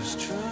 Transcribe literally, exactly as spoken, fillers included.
Just try.